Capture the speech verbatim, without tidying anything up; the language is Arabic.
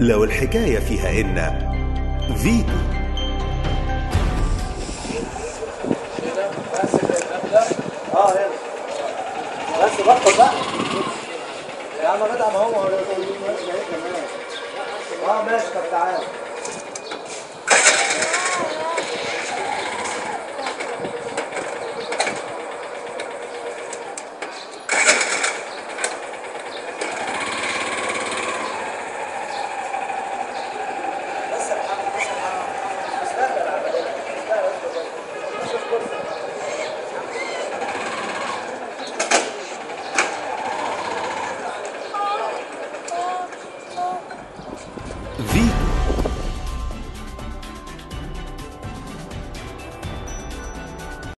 لو الحكاية فيها إن فيتو يا عم بدأ ما هو اه ماشي. طب تعالى.